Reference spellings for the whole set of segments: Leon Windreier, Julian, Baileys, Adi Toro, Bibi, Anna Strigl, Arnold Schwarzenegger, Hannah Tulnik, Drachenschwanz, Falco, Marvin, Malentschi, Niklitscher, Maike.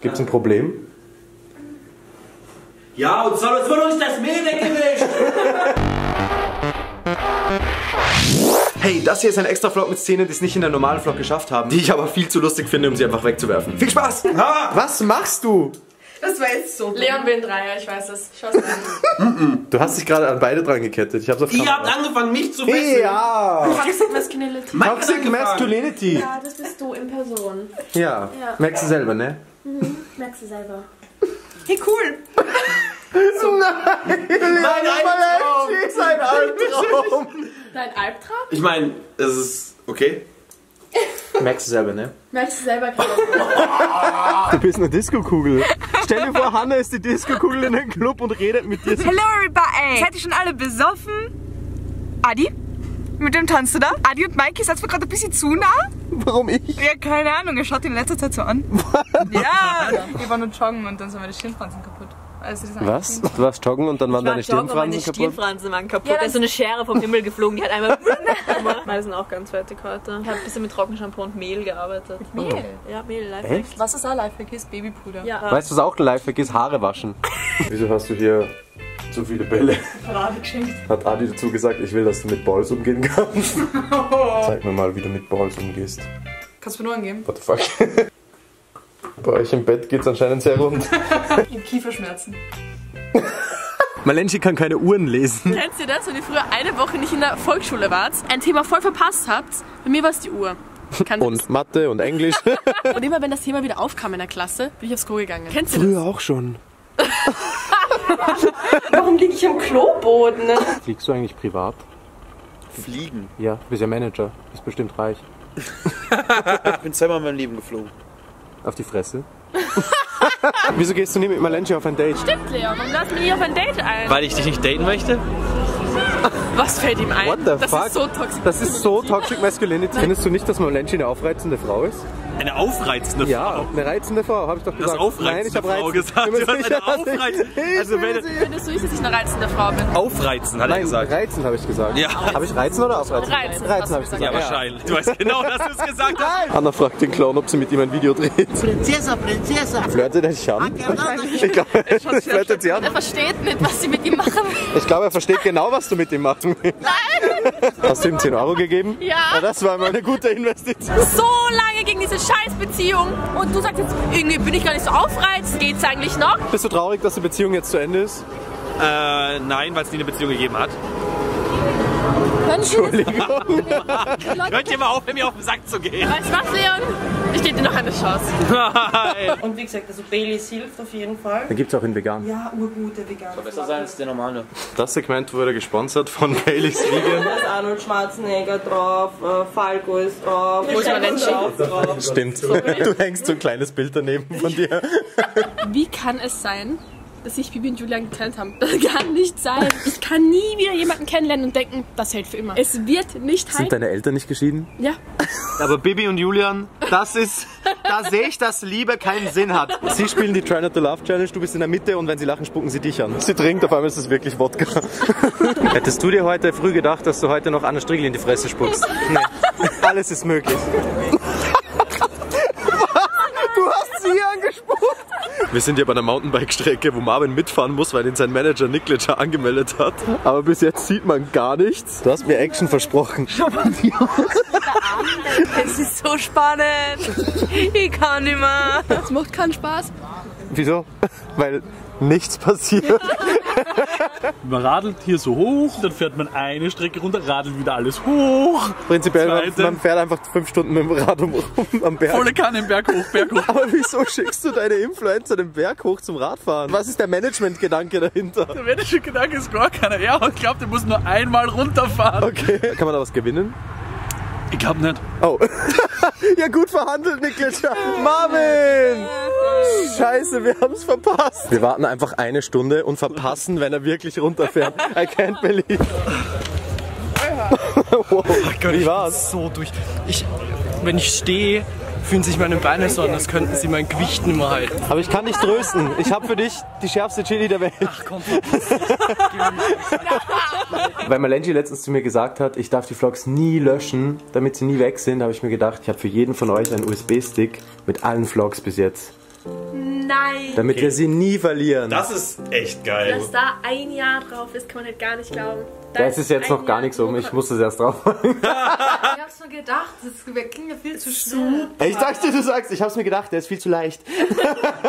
Gibt's ein Problem? Ja, und soll uns wohl nicht das Mehl weggewischt! Hey, das hier ist ein extra Vlog mit Szenen, die es nicht in der normalen Vlog geschafft haben, die ich aber viel zu lustig finde, um sie einfach wegzuwerfen. Viel Spaß! Was machst du? Das war jetzt so. Leon Windreier, ich weiß es. Ich weiß nicht. Du hast dich gerade an beide dran gekettet. Ich hab's auf Kamera. Ihr habt angefangen, mich zu fesseln. Ja. Toxic Masculinity. Toxic Masculinity. Ja, das bist du in Person. Ja. Merkst du selber, ne? Mhm. Merkst du selber. Hey, cool. So. Nein, mein Albtraum. Dein Albtraum? Ich meine, es ist okay. Merkst du selber, ne? Merkst du selber, Kinder. Du bist eine Disco-Kugel. Stell dir vor, Hannah ist die Disco-Kugel in einem Club und redet mit dir. Hello everybody! Seid ihr schon alle besoffen? Adi? Mit wem tanzt du da? Adi und Maike, seid ihr gerade ein bisschen zu nah? Warum ich? Ja, keine Ahnung, ihr schaut ihn in letzter Zeit so an. Ja! Wir waren nur joggen und dann sind wir die Stirnfransen kaputt. Also was? Du warst joggen und dann waren deine Stirnfransen kaputt? Meine Stirnfransen waren kaputt. Ja, da ist so eine Schere vom Himmel geflogen, die hat einmal... Meine sind auch ganz fertig heute. Ich habe ein bisschen mit Trockenshampoo und Mehl gearbeitet. Mit Mehl? Ja, Mehl, Lifehack. Echt? Was ist auch Lifehack ist? Babypuder. Ja. Weißt du, was auch ein Lifehack ist? Haare waschen. Wieso hast du hier so viele Bälle? Hat Adi geschenkt. Hat Adi dazu gesagt, ich will, dass du mit Balls umgehen kannst. Zeig mir mal, wie du mit Balls umgehst. Kannst du mir nur angeben? What the fuck? Bei euch im Bett geht's anscheinend sehr rund. Ich hab Kieferschmerzen. Malentschi kann keine Uhren lesen. Kennst du das, wenn ihr früher eine Woche nicht in der Volksschule wart, ein Thema voll verpasst habt? Bei mir war es die Uhr. Und Mathe und Englisch. Und immer wenn das Thema wieder aufkam in der Klasse, bin ich aufs Klo gegangen. Kennst du das? Früher auch schon. Warum liege ich am Kloboden? Fliegst du eigentlich privat? Fliegen? Ja, du bist ja Manager. Du bist bestimmt reich. Ich bin zweimal in meinem Leben geflogen. Auf die Fresse? Wieso gehst du nie mit Malentschi auf ein Date? Stimmt, Leon, warum lass mich nie auf ein Date ein? Weil ich dich nicht daten möchte? Was fällt ihm ein? What the fuck? Das ist so toxic. Das ist so toxic Masculinity. Findest du nicht, dass Malentschi eine aufreizende Frau ist? Eine aufreizende Frau? Ja, eine reizende Frau, habe ich doch gesagt. Nein, ich habe reizende Frau gesagt. Findest du nicht, dass ich eine reizende Frau bin? Aufreizen, hat er gesagt. Nein, reizen habe ich gesagt. Ja. Habe ich reizen oder aufreizen? Reizen, habe ich gesagt. Ja, wahrscheinlich. Du weißt genau, dass du es gesagt hast. Hannah fragt den Clown, ob sie mit ihm ein Video dreht. Prinzessin, Prinzessin. Flirtet er dich an? Ich glaube, er flirtet sie an. Er versteht nicht, was sie mit ihm machen will. Ich glaube, er versteht genau, was du mit ihm machen willst. Nein! Hast du ihm 10 Euro gegeben? Ja. Ja, das war mal eine gute Investition. So lange gegen diese Scheißbeziehung und du sagst jetzt, irgendwie bin ich gar nicht so aufreizend, geht's eigentlich noch? Bist du traurig, dass die Beziehung jetzt zu Ende ist? Nein, weil es nie eine Beziehung gegeben hat. Entschuldigung. Hört ihr mal auf, mir auf den Sack zu gehen. Weißt du was, Leon? Ich gebe dir noch eine Chance. Und wie gesagt, also Baileys hilft auf jeden Fall. Da gibt's auch in vegan. Ja, urgute vegan. Soll besser sein als der normale. Das Segment wurde gesponsert von Baileys Vegan. Da ist Arnold Schwarzenegger drauf, Falco ist drauf. Wo ist Malentschi? Stimmt. Du hängst so ein kleines Bild daneben von dir. Wie kann es sein, dass sich Bibi und Julian getrennt haben? Das kann nicht sein. Ich kann nie wieder jemanden kennenlernen und denken, das hält für immer. Es wird nicht halten. Sind deine Eltern nicht geschieden? Ja. Aber Bibi und Julian, das ist... Da sehe ich, dass Liebe keinen Sinn hat. Sie spielen die Try Not to Laugh Challenge, du bist in der Mitte und wenn sie lachen, spucken sie dich an. Sie trinkt, auf einmal ist es wirklich Wodka. Hättest du dir heute früh gedacht, dass du heute noch Anna Strigl in die Fresse spuckst? Nein. Alles ist möglich. Wir sind ja bei einer Mountainbike-Strecke, wo Marvin mitfahren muss, weil ihn sein Manager Niklitscher angemeldet hat. Aber bis jetzt sieht man gar nichts. Du hast mir Action versprochen. Schau mal die aus. Es ist so spannend. Ich kann nicht mehr. Das macht keinen Spaß. Wieso? Weil nichts passiert. Man radelt hier so hoch, dann fährt man eine Strecke runter, radelt wieder alles hoch. Prinzipiell, man fährt einfach 5 Stunden mit dem Rad am Berg. Volle Kanne im Berg hoch, Berg hoch. Aber wieso schickst du deine Influencer den Berg hoch zum Radfahren? Was ist der Management-Gedanke dahinter? Der Management-Gedanke ist gar keiner. Ja, ich glaube, der muss nur einmal runterfahren. Okay. Kann man da was gewinnen? Ich glaube nicht. Oh. Ja, gut verhandelt, Niklitscher. Marvin! Scheiße, wir haben es verpasst. Wir warten einfach 1 Stunde und verpassen, wenn er wirklich runterfährt. I can't believe. Wow. Ach Gott, ich bin so durch. Wenn ich stehe, fühlen sich meine Beine so an, als könnten sie mein Gewicht nicht mehr halten. Aber ich kann dich trösten. Ich habe für dich die schärfste Chili der Welt. Ach komm. Weil Malentschi letztens zu mir gesagt hat, ich darf die Vlogs nie löschen, damit sie nie weg sind, habe ich mir gedacht, ich habe für jeden von euch einen USB-Stick mit allen Vlogs bis jetzt. Nein. Damit wir sie nie verlieren. Das ist echt geil. Dass da ein Jahr drauf ist, kann man halt gar nicht glauben. Das ist jetzt noch gar nichts um. Ich musste es erst drauf holen. Ich hab's mir gedacht, das ging ja viel zu schnell. Ich dachte, du sagst, ich hab's mir gedacht, der ist viel zu leicht.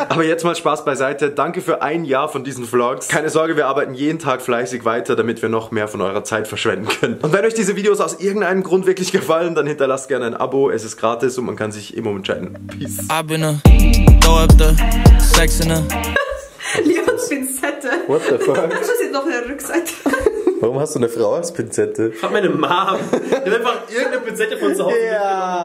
Aber jetzt mal Spaß beiseite. Danke für ein Jahr von diesen Vlogs. Keine Sorge, wir arbeiten jeden Tag fleißig weiter, damit wir noch mehr von eurer Zeit verschwenden können. Und wenn euch diese Videos aus irgendeinem Grund wirklich gefallen, dann hinterlasst gerne ein Abo. Es ist gratis und man kann sich immer entscheiden. Peace. Leons Pinzette. What the fuck? Das ist jetzt noch in der Rückseite. Warum hast du eine Frau als Pinzette? Ich hab meine Mom. Ich hab einfach irgendeine Pinzette von zu Hause. Ja.